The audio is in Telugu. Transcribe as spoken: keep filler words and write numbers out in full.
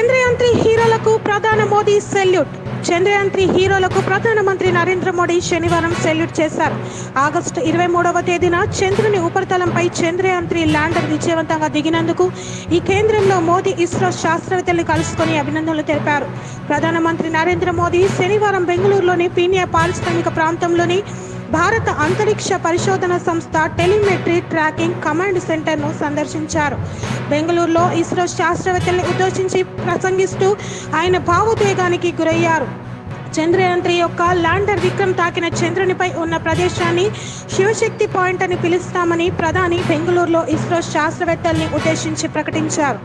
చంద్రయాన్ త్రీ హీరోలకు ప్రధాని మోదీ సెల్యూట్. చంద్రయాన్ త్రీ హీరోలకు ప్రధానమంత్రి నరేంద్ర మోడీ శనివారం సెల్యూట్ చేశారు. ఆగస్టు ఇరవై మూడవ తేదీన చంద్రుని ఉపరితలంపై చంద్రయాన్ త్రీ ల్యాండర్ విజయవంతంగా దిగినందుకు ఈ కేంద్రంలో మోదీ ఇస్రో శాస్త్రవేత్తలను కలుసుకుని అభినందనలు తెలిపారు. ప్రధానమంత్రి నరేంద్ర మోదీ శనివారం బెంగళూరులోని పీనియా పారిశ్రామిక ప్రాంతంలోని భారత అంతరిక్ష పరిశోధన సంస్థ టెలిమెట్రీ ట్రాకింగ్ కమాండ్ సెంటర్ను సందర్శించారు. బెంగళూరులో ఇస్రో శాస్త్రవేత్తలను ఉద్దేశించి ప్రసంగిస్తూ ఆయన భావోద్వేగానికి గురయ్యారు. చంద్రయాన్ త్రీ యొక్క ల్యాండర్ విక్రమ్ తాకిన చంద్రునిపై ఉన్న ప్రదేశాన్ని శివశక్తి పాయింట్ అని పిలుస్తామని ప్రధాని బెంగళూరులో ఇస్రో శాస్త్రవేత్తల్ని ఉద్దేశించి ప్రకటించారు.